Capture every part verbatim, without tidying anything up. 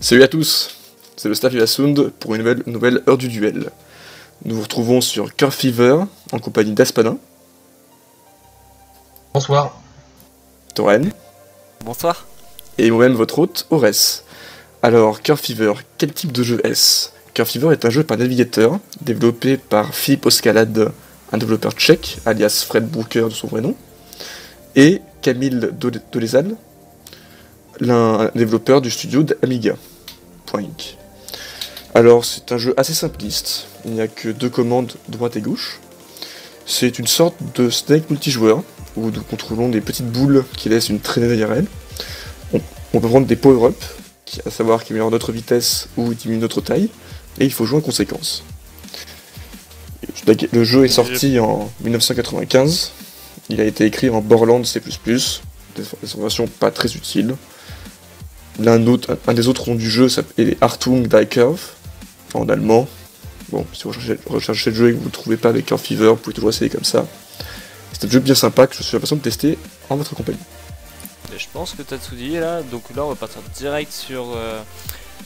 Salut à tous, c'est le staff Ivasound pour une nouvelle, nouvelle heure du duel. Nous vous retrouvons sur Curve Fever en compagnie d'Aspadin. Bonsoir. Torren. Bonsoir. Et moi-même, votre hôte, Oress. Alors, Curve Fever, quel type de jeu est-ce? Curve Fever est un jeu par navigateur, développé par Philippe Oscalade, un développeur tchèque, alias Fred Brooker de son vrai nom, et Camille Dele Delezal, l'un développeur du studio d'Amiga.inc. Alors, c'est un jeu assez simpliste, il n'y a que deux commandes droite et gauche. C'est une sorte de Snake multijoueur, où nous contrôlons des petites boules qui laissent une traînée derrière elles. On, on peut prendre des power-ups, à savoir qui améliorent notre vitesse ou diminuent notre taille, et il faut jouer en conséquence. Le jeu est sorti en mille neuf cent quatre-vingt-quinze, il a été écrit en Borland C plus plus, des informations pas très utiles. L'un autre, un des autres noms du jeu s'appelle Hartung Dijkhoff, en allemand. Bon, si vous recherchez, recherchez le jeu et que vous ne le trouvez pas avec Curve Fever, vous pouvez toujours essayer comme ça. C'est un jeu bien sympa que je suis impatient de tester en votre compagnie. Et je pense que Tatsuji est là, donc là on va partir direct sur, euh,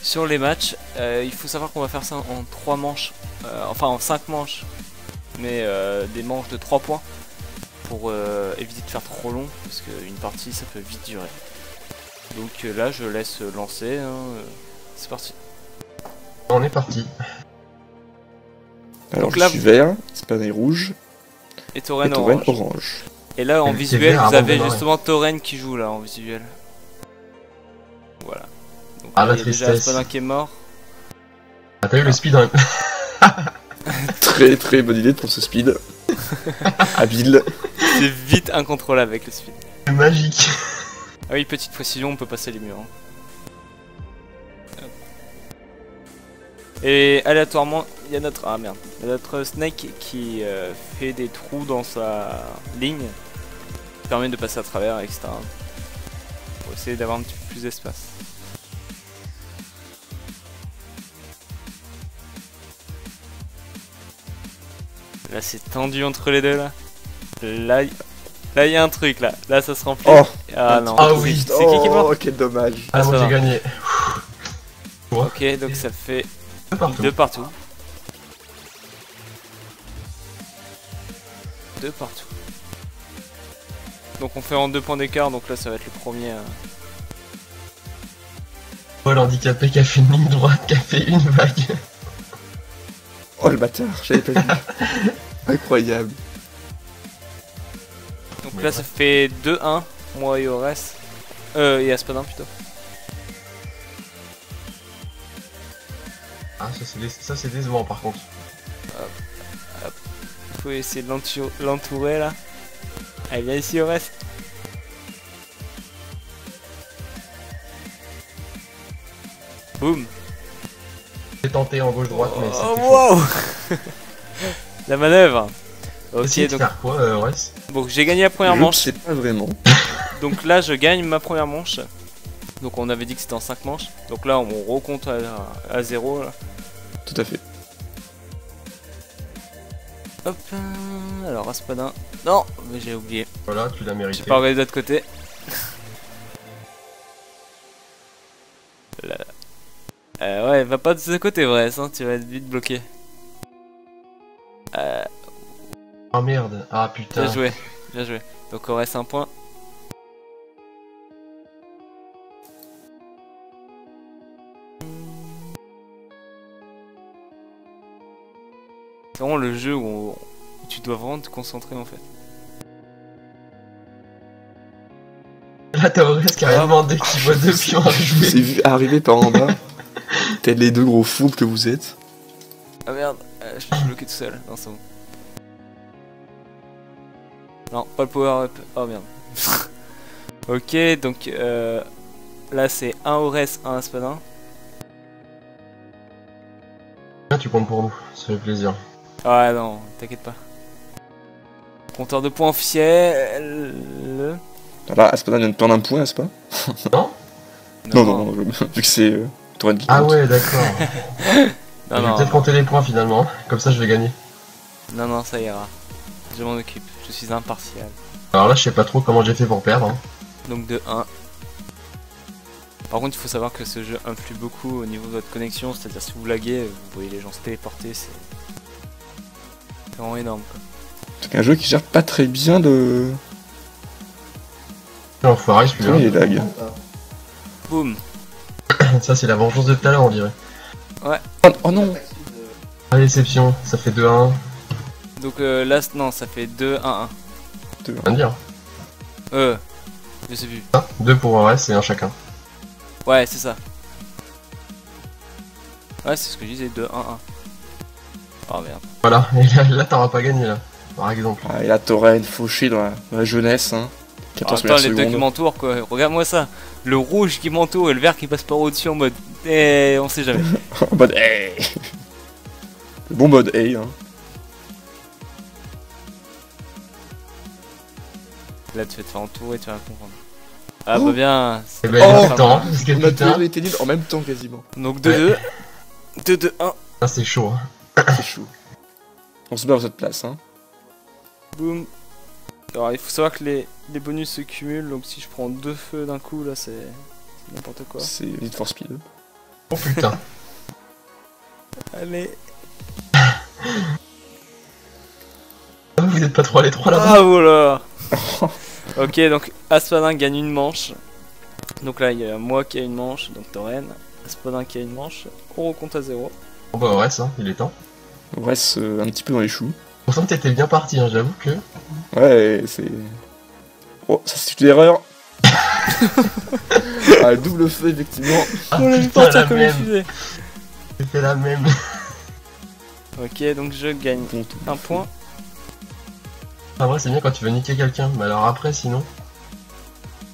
sur les matchs. Euh, il faut savoir qu'on va faire ça en trois manches, euh, enfin en cinq manches, mais euh, des manches de trois points. Pour euh, éviter de faire trop long, parce qu'une partie ça peut vite durer. Donc euh, là je laisse lancer, hein, euh, c'est parti. On est parti. Alors donc, là, je suis vert, Spadin est rouge, et Torren orange. orange. Et là en visuel vous avez justement Torren qui joue là en visuel. Voilà. Donc, ah là, la il y a déjà Spadin qui est mort. Ah t'as eu le speed, hein. Très très bonne idée pour ce speed. Habile. C'est vite incontrôlable avec le speed. C'est magique. Ah oui, petite précision, on peut passer les murs. Hein. Et aléatoirement, il y a notre ah merde, y a notre Snake qui euh, fait des trous dans sa ligne, qui permet de passer à travers, et cetera. Pour essayer d'avoir un petit peu plus d'espace. Là c'est tendu entre les deux là. Là il y a un truc là. Là ça se remplit. Oh. Ah non. Ah oui. C'est qui qui est mort? Oh quel dommage. Ah bon, j'ai gagné. Ok, donc ça fait deux partout. Deux partout. Deux partout. Donc on fait en deux points d'écart, donc là ça va être le premier. Euh... Oh l'handicapé qui a fait une ligne droite, qui a fait une vague. Oh le bâtard, j'avais pas vu. Incroyable. Donc mais là ouais. Ça fait deux un, moi et Oress. Euh, et Aspadin plutôt. Ah ça c'est décevant par contre. Hop, hop. Faut essayer de l'entourer là. Allez viens ici Oress. Boum. J'ai tenté en gauche-droite, oh, mais c'était oh, wow. La manœuvre. Ok, donc... Faire quoi, euh, ouais. Donc j'ai gagné la première manche. C'est pas vraiment. Donc là, je gagne ma première manche. Donc on avait dit que c'était en cinq manches. Donc là, on recompte à, à zéro. Là. Tout à fait. Hop. Alors, Aspadin. Non, mais j'ai oublié. Voilà, tu l'as mérité. J'ai pas regardé de l'autre côté. Là. Euh, ouais, va pas de ce côté, vrai, hein, tu vas être vite bloqué. Euh... Oh merde, ah putain. Bien joué, bien joué. Donc on reste un point. C'est vraiment le jeu où, on... où tu dois vraiment te concentrer en fait. Là t'as Oress carrément dès qu'il voit deux pions à jouer. C'est vu arriver par en bas. T'es les deux gros fous que vous êtes. Ah merde, euh, je suis bloqué tout seul. Non, c'est bon. Non, pas le power up. Oh merde. Ok, donc euh, là c'est un Oress, un Aspadin. Là tu comptes pour nous, ça fait plaisir. Ah non, t'inquiète pas. Compteur de points officiel. Là, Aspadin vient de perdre un point, n'est-ce pas? Non, non, non, non, non, vu que c'est. Euh... Ah ouais d'accord. Je vais peut-être compter les points finalement, comme ça je vais gagner. Non non ça ira, je m'en occupe, je suis impartial. Alors là je sais pas trop comment j'ai fait pour perdre. Hein. Donc de un. Par contre, il faut savoir que ce jeu influe beaucoup au niveau de votre connexion, c'est-à-dire si vous laguez, vous voyez les gens se téléporter, c'est vraiment énorme. C'est un jeu qui gère pas très bien de... L'enfoiré celui-là. Il lag. Boum. Ça c'est la vengeance de tout à l'heure, on dirait. Ouais. Oh, oh non. Ah, déception, ça fait deux à un. Donc euh, là, non, ça fait deux à un. deux à un. Rien de dire. Euh, je sais plus. Ah, deux pour Oress et un chacun. Ouais, c'est ça. Ouais, c'est ce que je disais, deux à un à un. Oh merde. Voilà, et là, là t'auras pas gagné là, par exemple. Ah, et là Torren fauché dans la, dans la jeunesse, hein. quatorze attends, les secondes. Deux qui m'entourent quoi, regarde-moi ça. Le rouge qui m'entoure et le vert qui passe par au-dessus en mode hey, on sait jamais. En mode hey. Le bon mode hey, hein. Là tu vas te faire entourer, tu vas comprendre. Ah oh bah bien. Eh ben, oh, attends, parce que notre deux était nul en même temps quasiment. Donc deux deux, deux deux un. Ah c'est chaud, hein. C'est chaud. On se bat à cette place, hein. Boum. Alors il faut savoir que les, les bonus se cumulent, donc si je prends deux feux d'un coup là c'est n'importe quoi. C'est Need for Speed. Oh putain. Allez. Vous êtes pas trois les trois là-bas. Ah voilà. Ok, donc Aspadin gagne une manche. Donc là il y a moi qui a une manche, donc Torren, Aspadin qui a une manche, on recompte à zéro. On va au reste, hein, il est temps. On reste euh, un petit peu dans les choux. On sent que t'étais bien parti, hein, j'avoue que... Ouais, c'est... Oh, ça c'est une erreur. Ah, double feu, effectivement. Ah, on l'a vu partir comme une fusée. C'était la même. Ok, donc je gagne bon, un fou. point. Ah ouais, c'est bien quand tu veux niquer quelqu'un, mais alors après, sinon...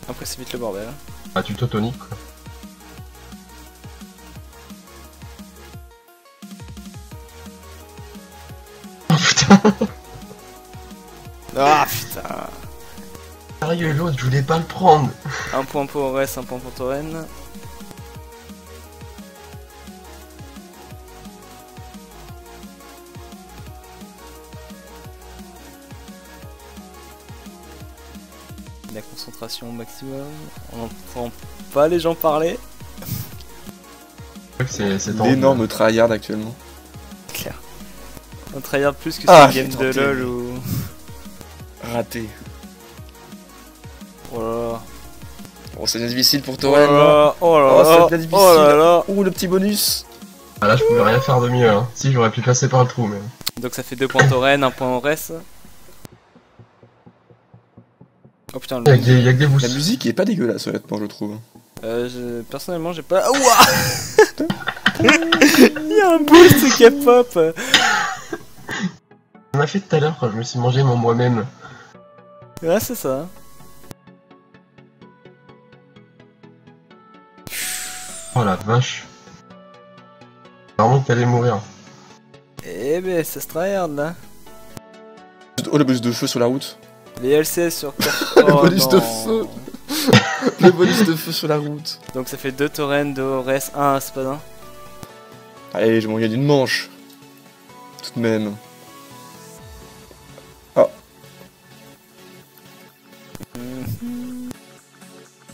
Après, c'est vite le bordel. Ah, tu t'autoniques, quoi. Ah putain. Sérieux l'autre, je voulais pas le prendre. Un point pour Oress, un point pour Torren. La concentration au maximum. On n'entend pas les gens parler. C'est l'énorme tryhard actuellement. On tryhard plus que ah, c'est une game de lol ou... Raté. Oh là là. Oh c'est difficile pour Torren. Oh là là. Oh, difficile. Oh là là. Ouh le petit bonus. Ah là je pouvais rien faire de mieux hein. Si j'aurais pu passer par le trou mais... Donc ça fait deux points Torren, un point Oress. Oh putain le... Y'a que des boosts. La musique est pas dégueulasse honnêtement je trouve. Euh je... Personnellement j'ai pas... Ouah. Y'a un boost K-pop. On m'a fait tout à l'heure quand je me suis mangé mon moi-même. Ouais c'est ça. Oh la vache. Vraiment que t'allais mourir. Eh ben ça se tryhard là. Oh le bonus de feu sur la route. Les L C S sur... Oh, le bonus non. de feu. Le bonus de feu sur la route. Donc ça fait deux Torren, deux Oress, un Aspadin. Allez je m'en gagne d'une manche. Tout de même.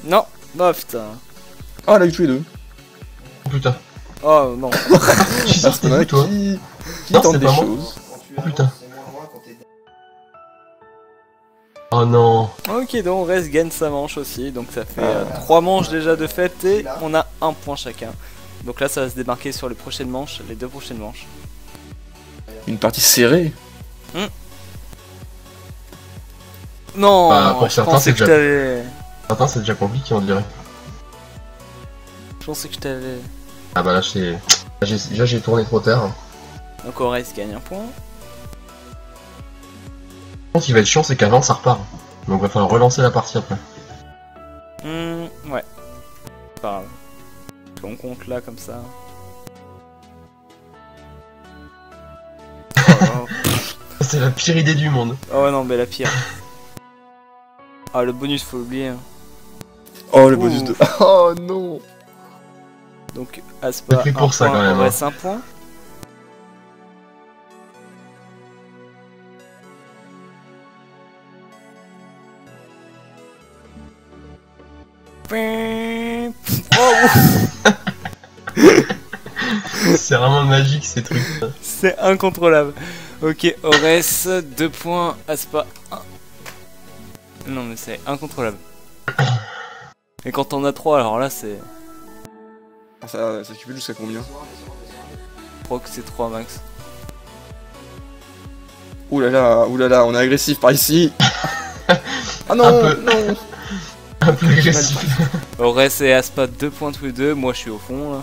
Non, non putain. Oh elle a eu tous les deux. Oh putain. Oh non. Ah, c'est vrai toi. Qui, qui non, tente des choses. Oh putain. Oh non. Ok donc Oress gagne sa manche aussi. Donc ça fait euh... trois manches déjà de fait. Et on a un point chacun. Donc là ça va se démarquer sur les prochaines manches. Les deux prochaines manches. Une partie serrée. hmm. Non bah, pour je certains, pensais que je t'avais... Attends, c'est déjà compliqué on dirait. Je pensais que je t'avais... Ah bah là j'ai... Là j'ai tourné trop tard. Donc Oress gagne un point. Ce qui va être chiant c'est qu'avant ça repart. Donc va falloir relancer la partie après. Hum... Mmh, ouais. C'est pas grave. On compte là comme ça. Oh, c'est la pire idée du monde. Oh non mais la pire. Ah le bonus faut oublier. Oh le Ouh. bonus de... Oh non. Donc Aspa un pour ça, point, quand même, Oress hein. un point. Oh C'est vraiment magique ces trucs. C'est incontrôlable. Ok, Oress, deux points, Aspa un. Non mais c'est incontrôlable. Et quand on a trois, alors là c'est... Ça, ça cumule jusqu'à combien? Proc c'est trois max. Ouh là là, ouh là là, on est agressif par ici. Ah non, un peu... non. Un peu agressif. Oress et Aspa deux points tous les deux, moi je suis au fond là.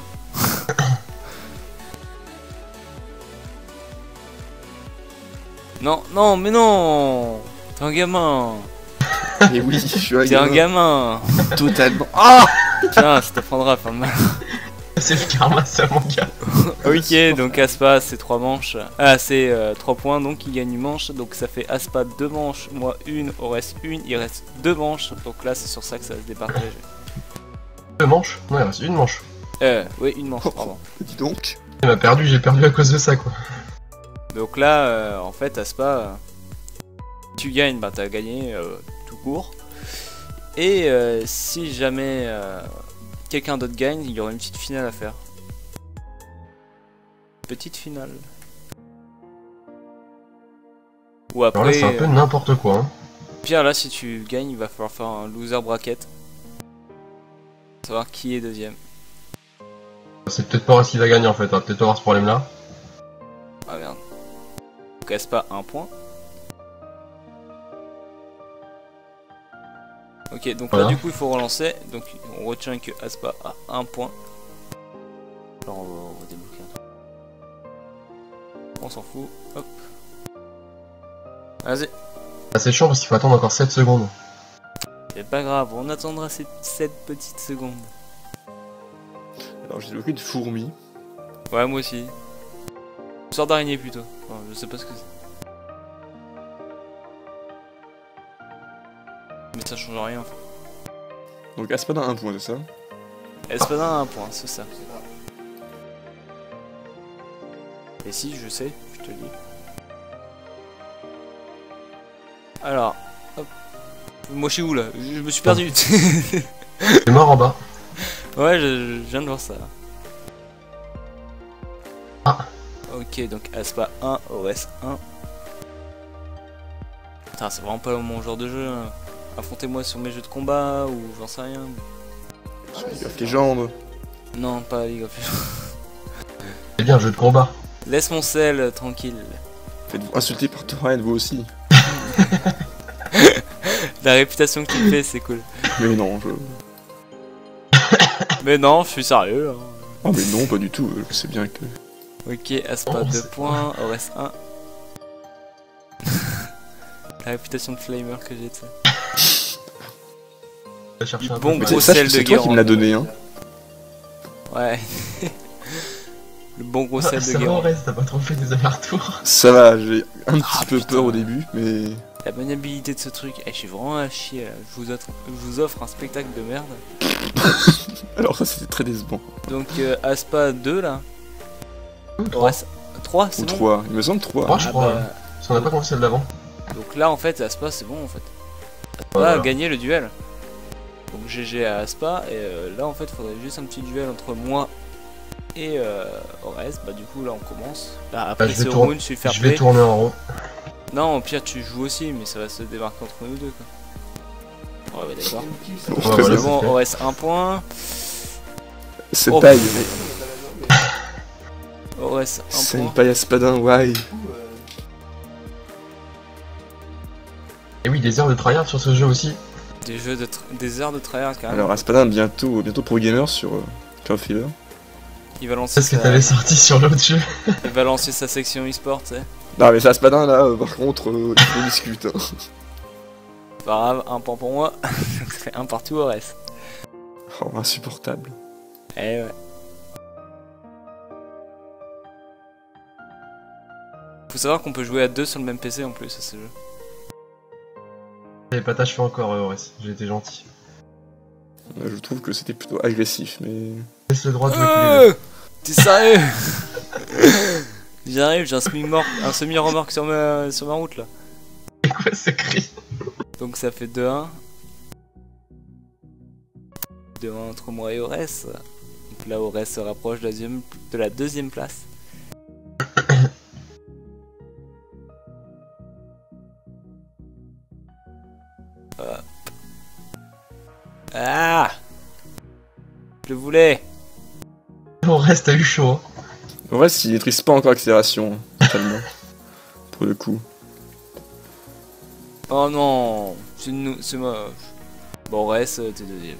Non, non, mais non. T'es un gamin. Et oui, je suis un gamin. T'es un gamin. Totalement. Ah oh. Tiens, ça t'apprendra à faire mal. C'est le karma, ça, mon gars. Ok, donc Aspa, c'est trois manches. Ah, c'est euh, trois points, donc il gagne une manche. Donc ça fait Aspa deux manches, moi une, Oress une, il reste deux manches. Donc là, c'est sur ça que ça va se départager. Deux manches? Ouais, il reste une manche. Euh, oui, une manche, oh, pardon. Dis donc. Il m'a perdu, j'ai perdu à cause de ça, quoi. Donc là, euh, en fait, Aspa, euh, tu gagnes, bah t'as gagné euh, tout court. Et euh, si jamais euh, quelqu'un d'autre gagne, il y aura une petite finale à faire. Petite finale. Ou après. Alors là, c'est un peu n'importe quoi. Hein. Pire, là, si tu gagnes, il va falloir faire un loser bracket. Pour savoir qui est deuxième. C'est peut-être pas Oress qui va gagner en fait, on va peut-être avoir ce problème là. Ah merde. Casse pas un point. Ok, donc voilà. Là du coup il faut relancer, donc on retient que Aspa a un point. Alors on va, on va débloquer un truc. On s'en fout, hop. Vas-y. Ah, c'est chiant parce qu'il faut attendre encore sept secondes. C'est pas grave, on attendra ces sept petites secondes. Alors j'ai débloqué une fourmi. Ouais, moi aussi. Une sorte d'araignée plutôt. Enfin, je sais pas ce que c'est. Mais ça change rien en fait. Donc Aspadin a un point, c'est ça? Aspadin a un point, c'est ça. Et si, je sais, je te le dis. Alors, hop. Moi je suis où là? Je me suis perdu. T'es mort en bas. Ouais, je, je viens de voir ça. Ah. Ok, donc Aspa un, Oress un. Putain, c'est vraiment pas mon genre de jeu. Hein. Affrontez-moi sur mes jeux de combat ou j'en sais rien. Sur League of Legends. Non, pas League of Legends. C'est bien, jeu de combat. Laisse mon sel tranquille. Faites-vous insulter par Torren, vous aussi. La réputation que tu fais, c'est cool. Mais non, je. Mais non, je suis sérieux. Hein. Oh, mais non, pas du tout, je sais bien que. Ok, Aspa deux points, Oress un. La réputation de flamer que j'ai, tu sais. Du bon gros sel de Guérande. C'est toi qui me l'a donné, hein. Ouais. Le bon gros sel de Guérande. Ça va, t'as pas trop fait des allers-retours. Ça va, j'ai un petit peu peur au début, mais. La maniabilité de ce truc, eh, je suis vraiment à chier. Je vous, offre, je vous offre un spectacle de merde. Alors, ça c'était très décevant. Donc, euh, Aspa deux là. Oress trois, c'est bon. trois, il me semble trois. trois, je ah crois. Bah... Parce qu'on n'a pas compris celle d'avant. Donc là, en fait, Aspa, c'est bon en fait. Aspa voilà. A gagné le duel. Donc G G à Aspa. Et euh, là, en fait, il faudrait juste un petit duel entre moi et euh, Oress. Bah, du coup, là, on commence. Là, après, bah, c'est au round, je suis fair play. Je vais tourner en rond. Non, au pire, tu joues aussi, mais ça va se démarquer entre nous deux, quoi. Ouais, bah d'accord. Ouais, ouais, c'est bon, Oress un point. C'est oh, paille. Oress un point. C'est une paille Aspadin, why? Et oui, des heures de tryhard sur ce jeu aussi. Des, jeux de des heures de tryhard, quand même. Alors, Aspadin, bientôt, bientôt pro gamer sur euh, Curve Fever. Il va lancer. C'est ce sa... que t'avais sorti sur l'autre jeu. Il va lancer sa section e-sport, tu sais. Non mais ça Aspadin là euh, par contre euh, on discute hein. Pas grave, un point pour moi, ça fait un partout Oress. Oh insupportable. Eh ouais. Faut savoir qu'on peut jouer à deux sur le même P C en plus à ce jeu. J'avais pas tâché encore euh, Oress, j'ai été gentil. Là, je trouve que c'était plutôt agressif mais... Laisse le droit de jouer tous les deux. T'es sérieux? J'arrive, j'ai un semi-remorque sur ma, sur ma route là. C'est quoi ce cri? Donc ça fait deux un. deux un entre moi et Oress. Là, Oress se rapproche de la deuxième, de la deuxième place. Voilà. Ah, je voulais. Oress a eu chaud. Oress, il maîtrise pas encore l'accélération, totalement. Pour le coup. Oh non, c'est moche. Bon, Oress, t'es deuxième.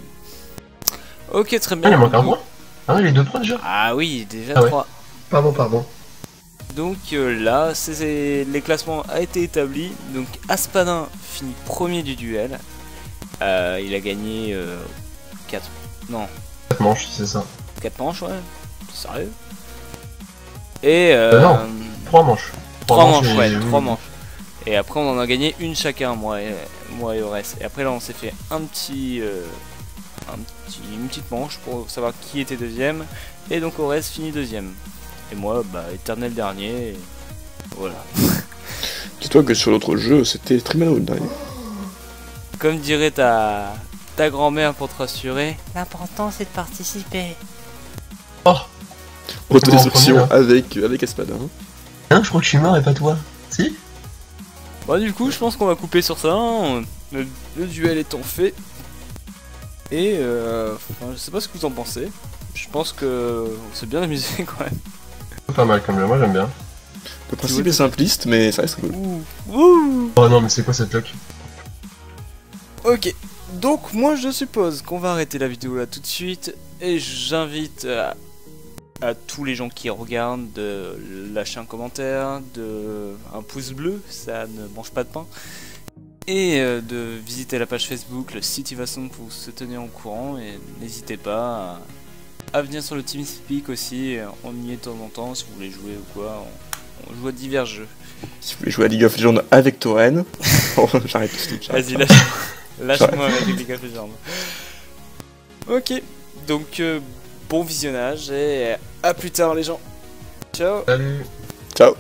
Ok, très bien. Ah, il manque un point. Ah, il est deux points déjà. Ah oui, déjà ah, trois. Ouais. Pardon, pardon. Donc euh, là, c'est les classements a été établi. Donc Aspadin finit premier du duel. Euh, il a gagné euh, quatre. Non. quatre manches, c'est ça. quatre manches, ouais. Sérieux. Et euh, euh, non, trois manches. trois manches, manches ouais, trois manches. Et après, on en a gagné une chacun, moi et, moi et Oress. Et après, là, on s'est fait un petit, euh, un petit, une petite manche pour savoir qui était deuxième. Et donc, Oress finit deuxième. Et moi, bah, éternel dernier. Et... voilà. Dis-toi que sur l'autre jeu, c'était très mal au dernier. Comme dirait ta, ta grand-mère pour te rassurer, l'important, c'est de participer. Oh! Autodestruction avec, avec Aspadin. Hein, je crois que je suis mort et pas toi. Si? Bah, du coup, je pense qu'on va couper sur ça. Hein. Le, le duel étant fait. Et euh, enfin, je sais pas ce que vous en pensez. Je pense que on s'est bien amusé quand même. Pas mal quand même, moi j'aime bien. Le principe est simpliste, mais ça reste cool. Ouh. Ouh. Oh non, mais c'est quoi cette loque? Ok, donc moi je suppose qu'on va arrêter la vidéo là tout de suite. Et j'invite à. à tous les gens qui regardent de lâcher un commentaire, de un pouce bleu, ça ne mange pas de pain, et de visiter la page Facebook, le site Ivasound pour se tenir au courant, et n'hésitez pas à, à venir sur le TeamSpeak aussi, on y est de temps en temps, si vous voulez jouer ou quoi, on, on joue à divers jeux. Si vous voulez jouer à League of Legends avec Torren, j'arrête tout de suite. Vas-y, lâche-moi avec League of Legends. Ok, donc... Euh, bon visionnage et à plus tard les gens. Ciao. Salut. Ciao.